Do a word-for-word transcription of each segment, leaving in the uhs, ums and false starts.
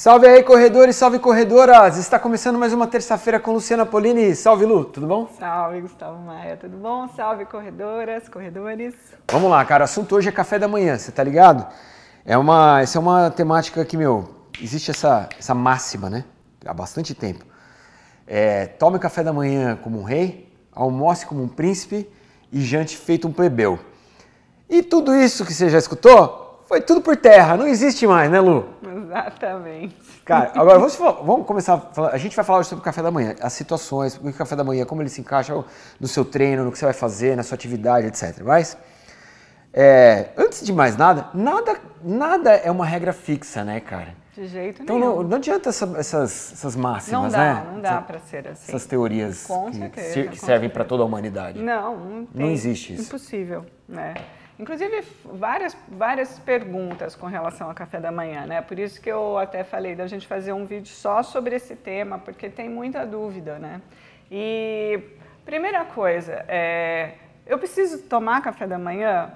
Salve aí, corredores, salve corredoras! Está começando mais uma terça-feira com Luciana Polini. Salve, Lu, tudo bom? Salve, Gustavo Maia, tudo bom? Salve, corredoras, corredores. Vamos lá, cara, o assunto hoje é café da manhã, você tá ligado? É uma, essa é uma temática que, meu, existe essa, essa máxima, né? Há bastante tempo. É, tome café da manhã como um rei, almoce como um príncipe e jante feito um plebeu. E tudo isso que você já escutou... Foi tudo por terra, não existe mais, né, Lu? Exatamente. Cara, agora vamos, vamos começar a falar. A gente vai falar hoje sobre o café da manhã, as situações, o que o café da manhã, como ele se encaixa no seu treino, no que você vai fazer, na sua atividade, etcétera. Mas, é, antes de mais nada, nada, nada é uma regra fixa, né, cara? De jeito então, nenhum. Então não, não adianta essa, essas, essas máximas, não dá, né? Não dá, não dá pra ser assim. Essas teorias com que, certeza, ser, que com servem para toda a humanidade. Não, não, tem, não existe isso. Impossível, né? Inclusive, várias, várias perguntas com relação ao café da manhã, né? Por isso que eu até falei da gente fazer um vídeo só sobre esse tema, porque tem muita dúvida, né? E, primeira coisa, é, eu preciso tomar café da manhã?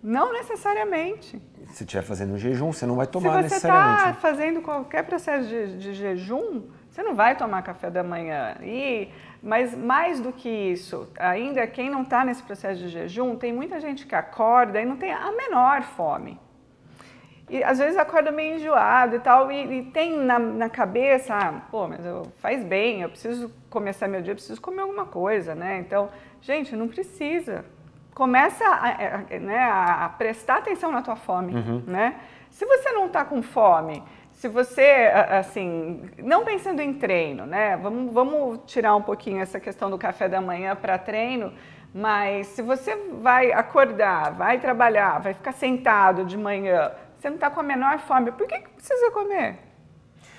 Não necessariamente. Se estiver fazendo jejum, você não vai tomar necessariamente. Se você está fazendo qualquer processo de, de jejum, você não vai tomar café da manhã. E... Mas mais do que isso, ainda quem não está nesse processo de jejum, tem muita gente que acorda e não tem a menor fome. E às vezes acorda meio enjoado e tal, e, e tem na, na cabeça, ah, pô, mas eu, faz bem, eu preciso começar meu dia, eu preciso comer alguma coisa, né? Então, gente, não precisa. Começa a, a, né, a prestar atenção na tua fome, uhum. né? Se você não está com fome... Se você, assim, não pensando em treino, né? Vamos, vamos tirar um pouquinho essa questão do café da manhã para treino, mas se você vai acordar, vai trabalhar, vai ficar sentado de manhã, você não está com a menor fome, por que, que precisa comer?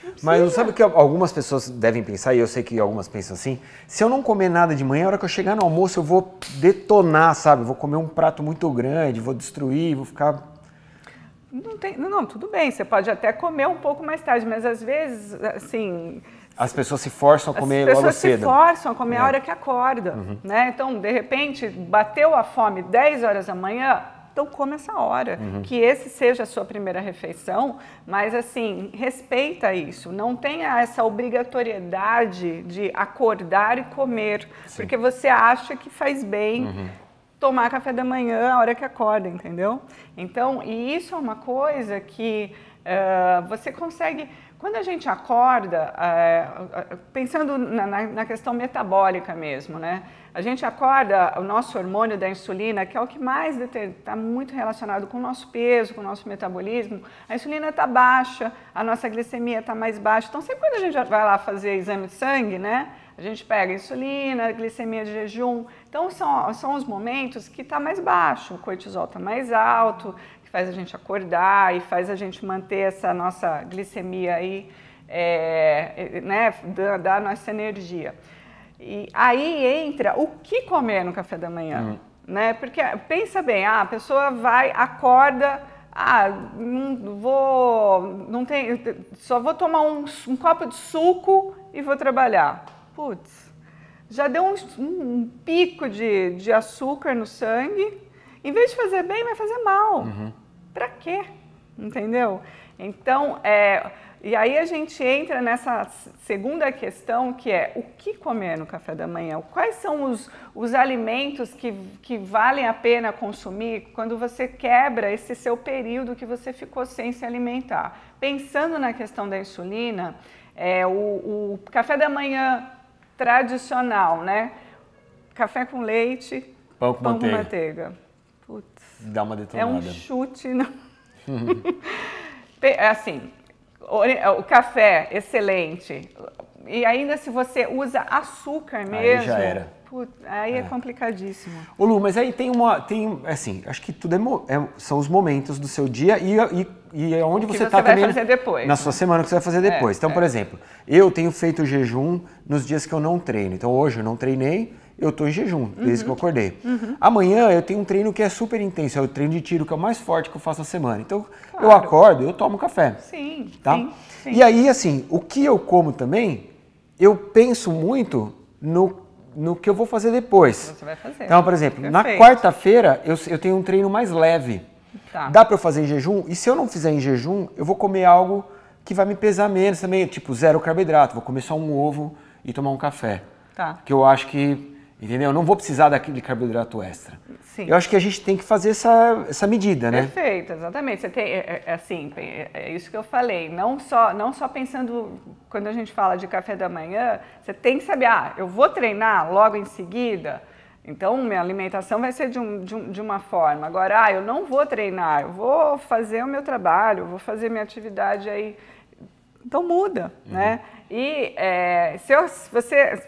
Não precisa. Mas você sabe que algumas pessoas devem pensar, e eu sei que algumas pensam assim, se eu não comer nada de manhã, a hora que eu chegar no almoço eu vou detonar, sabe? Eu vou comer um prato muito grande, vou destruir, vou ficar... Não, tem, não, tudo bem, você pode até comer um pouco mais tarde, mas às vezes, assim... As pessoas se forçam a comer logo cedo. As pessoas se forçam a comer é. a hora que acorda, uhum. né? Então, de repente, bateu a fome dez horas da manhã, então come essa hora. Uhum. Que esse seja a sua primeira refeição, mas, assim, respeita isso. Não tenha essa obrigatoriedade de acordar e comer, Sim. porque você acha que faz bem... Uhum. tomar café da manhã a hora que acorda, entendeu? Então, e isso é uma coisa que uh, você consegue... Quando a gente acorda, uh, uh, pensando na, na, na questão metabólica mesmo, né? A gente acorda, o nosso hormônio da insulina, que é o que mais está muito relacionado com o nosso peso, com o nosso metabolismo, a insulina está baixa, a nossa glicemia está mais baixa. Então, sempre quando a gente vai lá fazer exame de sangue, né? A gente pega insulina, glicemia de jejum. Então, são, são os momentos que está mais baixo, o cortisol está mais alto, que faz a gente acordar e faz a gente manter essa nossa glicemia aí, é, né, da, da nossa energia. E aí entra o que comer no café da manhã, hum. né? Porque pensa bem, ah, a pessoa vai, acorda... Ah, não vou... Não tem, só vou tomar um, um copo de suco e vou trabalhar. Putz, já deu um, um pico de, de açúcar no sangue, em vez de fazer bem, vai fazer mal. Uhum. Pra quê? Entendeu? Então, é, e aí a gente entra nessa segunda questão, que é o que comer no café da manhã? Quais são os, os alimentos que, que valem a pena consumir quando você quebra esse seu período que você ficou sem se alimentar? Pensando na questão da insulina, é, o, o café da manhã... tradicional, né? Café com leite, pão com pão manteiga. Com manteiga. Putz, dá uma detonada. É um chute. Não... assim, o café excelente. E ainda se você usa açúcar mesmo... Aí já era. Putz, aí é. é complicadíssimo. Ô Lu, mas aí tem uma... Tem, assim, acho que tudo é, é, são os momentos do seu dia e... e... E é onde você está também fazer depois, na né? sua semana que você vai fazer depois. É, então, é. por exemplo, eu tenho feito jejum nos dias que eu não treino. Então, hoje eu não treinei, eu estou em jejum, desde uhum. que eu acordei. Uhum. Amanhã eu tenho um treino que é super intenso, é o treino de tiro, que é o mais forte que eu faço na semana. Então, claro. eu acordo, eu tomo café. Sim, tá? sim, sim. E aí, assim, o que eu como também, eu penso muito no, no que eu vou fazer depois. Você vai fazer. Então, por exemplo, Perfeito. na quarta-feira eu, eu tenho um treino mais leve. Tá. Dá para eu fazer em jejum? E se eu não fizer em jejum, eu vou comer algo que vai me pesar menos também, tipo zero carboidrato, vou comer só um ovo e tomar um café. Tá. Que eu acho que, entendeu? Eu não vou precisar daquele carboidrato extra. Sim. Eu acho que a gente tem que fazer essa, essa medida, né? Perfeito, exatamente. Você tem, é, é, assim, é isso que eu falei. Não só, não só pensando, quando a gente fala de café da manhã, você tem que saber, ah, eu vou treinar logo em seguida, então minha alimentação vai ser de, um, de, um, de uma forma. Agora, ah, eu não vou treinar, eu vou fazer o meu trabalho, eu vou fazer minha atividade aí. Então muda, uhum. né? E é, se eu, você...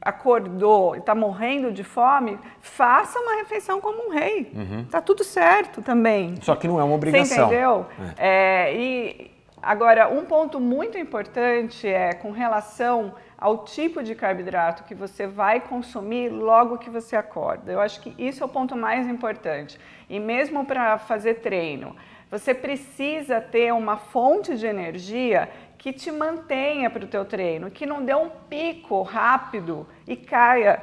acordou e está morrendo de fome, faça uma refeição como um rei. Uhum. Tá tudo certo também. Só que não é uma obrigação. Você entendeu? É. É, e agora, um ponto muito importante é com relação ao tipo de carboidrato que você vai consumir logo que você acorda. Eu acho que isso é o ponto mais importante. E mesmo para fazer treino, você precisa ter uma fonte de energia que te mantenha para o teu treino, que não dê um pico rápido e caia,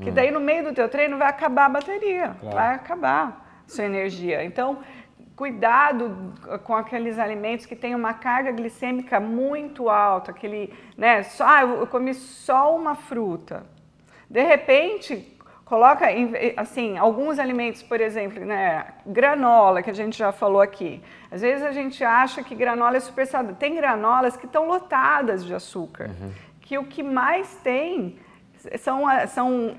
que daí no meio do teu treino vai acabar a bateria, claro. vai acabar a sua energia. Então, cuidado com aqueles alimentos que têm uma carga glicêmica muito alta, aquele, né, só, eu comi só uma fruta, de repente... Coloca, assim, alguns alimentos, por exemplo, né, granola, que a gente já falou aqui. Às vezes a gente acha que granola é super saudável. Tem granolas que estão lotadas de açúcar, uhum. que o que mais tem são, são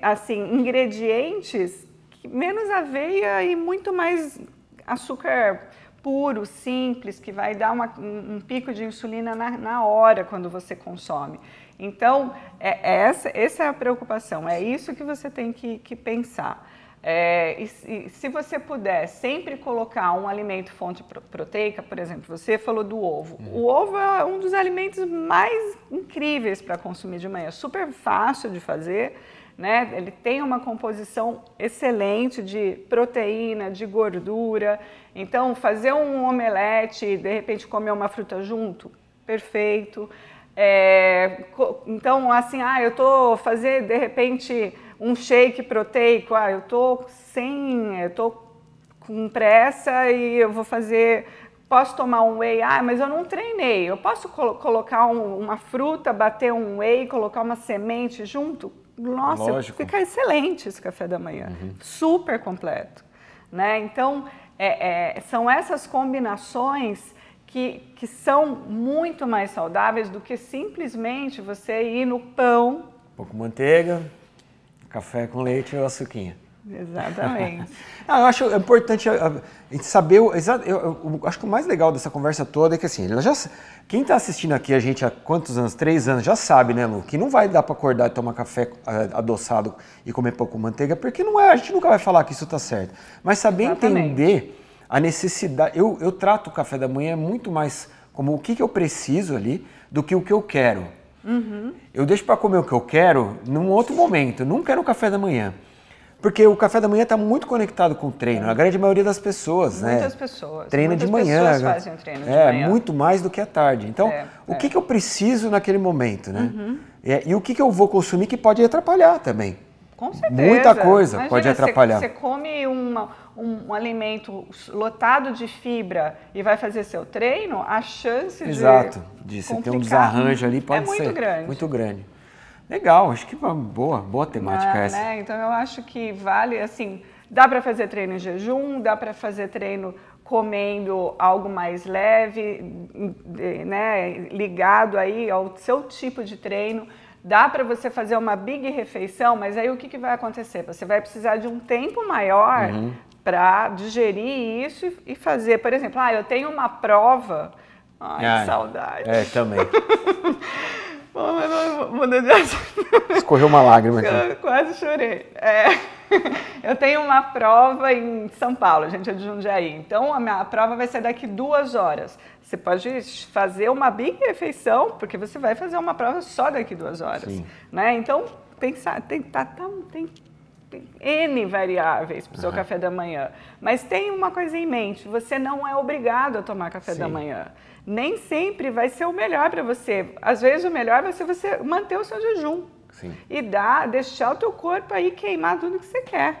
assim, ingredientes que menos aveia e muito mais açúcar puro, simples, que vai dar uma, um pico de insulina na, na hora quando você consome. Então, é essa, essa é a preocupação, é isso que você tem que, que pensar. É, e, e se você puder sempre colocar um alimento fonte proteica, por exemplo, você falou do ovo. Hum. O ovo é um dos alimentos mais incríveis para consumir de manhã, super fácil de fazer, né? Ele tem uma composição excelente de proteína, de gordura. Então, fazer um omelete e de repente comer uma fruta junto, perfeito. É, então, assim, ah, eu tô fazer de repente um shake proteico, ah, eu tô sem, eu tô com pressa e eu vou fazer, posso tomar um whey, ah, mas eu não treinei, eu posso col colocar um, uma fruta, bater um whey, colocar uma semente junto? Nossa, Lógico. fica excelente esse café da manhã, uhum. super completo, né? Então, é, é, são essas combinações Que, que são muito mais saudáveis do que simplesmente você ir no pão. Um pouco de manteiga, café com leite ou açuquinha. Exatamente. Não, eu acho importante a gente saber, eu, eu, eu acho que o mais legal dessa conversa toda é que assim, já, quem está assistindo aqui a gente há quantos anos, três anos, já sabe, né, Lu, que não vai dar para acordar e tomar café adoçado e comer pouco de manteiga, porque não é, a gente nunca vai falar que isso está certo. Mas saber Exatamente. entender... A necessidade, eu, eu trato o café da manhã muito mais como o que, que eu preciso ali do que o que eu quero. Uhum. Eu deixo para comer o que eu quero num outro momento, não quero o café da manhã. Porque o café da manhã está muito conectado com o treino, a grande maioria das pessoas, muitas né? Muitas pessoas. Treina de manhã. Muitas pessoas fazem treino de é, manhã. É, muito mais do que à tarde. Então, é, o é. que, que eu preciso naquele momento, né? Uhum. E, e o que, que eu vou consumir que pode atrapalhar também. Com certeza. Muita coisa Imagina, pode atrapalhar. Você, você come uma, um, um alimento lotado de fibra e vai fazer seu treino, a chance Exato. de, de você ter um desarranjo ali pode é muito ser grande. muito grande. Legal, acho que uma boa, boa temática ah, essa. Né? Então eu acho que vale, assim, dá para fazer treino em jejum, dá para fazer treino comendo algo mais leve, né, ligado aí ao seu tipo de treino. Dá para você fazer uma big refeição, mas aí o que, que vai acontecer? Você vai precisar de um tempo maior uhum. para digerir isso e fazer. Por exemplo, ah, eu tenho uma prova. Ai, ah, que saudade. É, também. Escorreu uma lágrima aqui. Eu quase chorei. É. Eu tenho uma prova em São Paulo, gente, é de Jundiaí. Então, a minha prova vai ser daqui duas horas. Você pode fazer uma big refeição, porque você vai fazer uma prova só daqui duas horas. Sim. Né? Então, pensar, tem, tá, tá, tem, tem N variáveis para o seu uhum. café da manhã. Mas tem uma coisa em mente, você não é obrigado a tomar café Sim. da manhã. Nem sempre vai ser o melhor para você. Às vezes, o melhor vai ser você manter o seu jejum. Sim. E dá, deixar o teu corpo aí queimar tudo que você quer.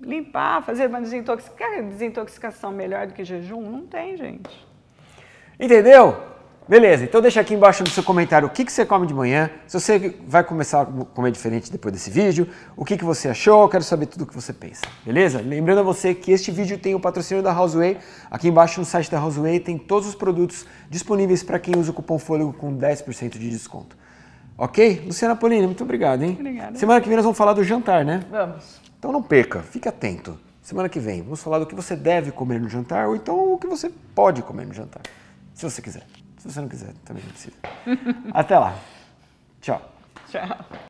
Limpar, fazer uma desintoxicação. Quer desintoxicação melhor do que jejum? Não tem, gente. Entendeu? Beleza, então deixa aqui embaixo no seu comentário o que, que você come de manhã, se você vai começar a comer diferente depois desse vídeo, o que, que você achou, eu quero saber tudo o que você pensa, beleza? Lembrando a você que este vídeo tem o patrocínio da Housewhey, aqui embaixo no site da Housewhey tem todos os produtos disponíveis para quem usa o cupom Fôlego com dez por cento de desconto. Ok? Luciana Polini, muito obrigado, hein? Obrigada. Semana que vem nós vamos falar do jantar, né? Vamos. Então não perca, fique atento. Semana que vem vamos falar do que você deve comer no jantar ou então o que você pode comer no jantar, se você quiser. Se você não quiser, também não precisa. Até lá. Tchau. Tchau.